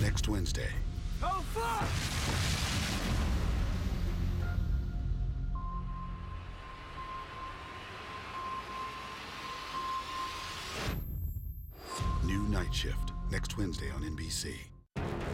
next Wednesday. Oh, fuck! Night Shift, next Wednesday on NBC.